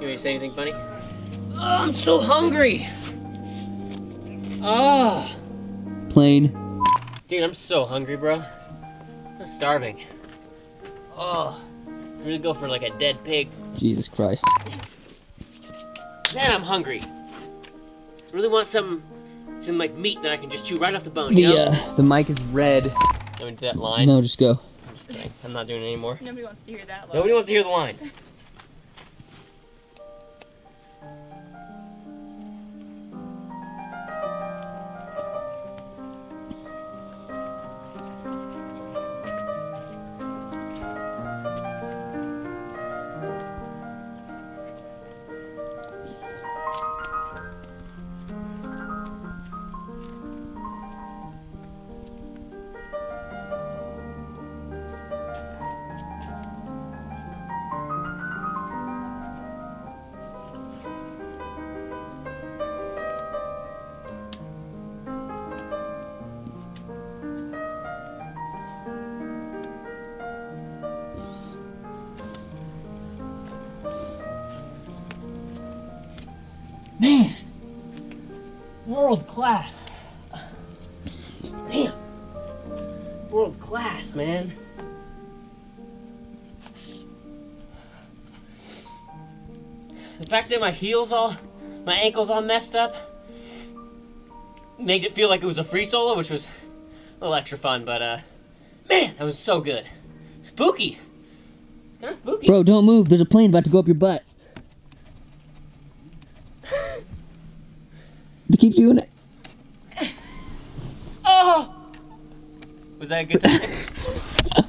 You want to say anything funny? Oh, I'm so hungry. Ah. Plain. Dude, I'm so hungry, bro. I'm starving. Oh, I'm gonna go for like a dead pig. Jesus Christ. Man, I'm hungry. I really want some like meat that I can just chew right off the bone, you know? The mic is red. I'm gonna do that line. No, just go. I'm just kidding. I'm not doing it anymore. Nobody wants to hear that line. Nobody wants to hear the line. Man, world class. Damn, world class, man. The fact that my ankles all messed up, made it feel like it was a free solo, which was a little extra fun, but man, that was so good. Spooky. It's kinda spooky. Bro, don't move. There's a plane about to go up your butt. To keep doing it. Oh! Was that a good time?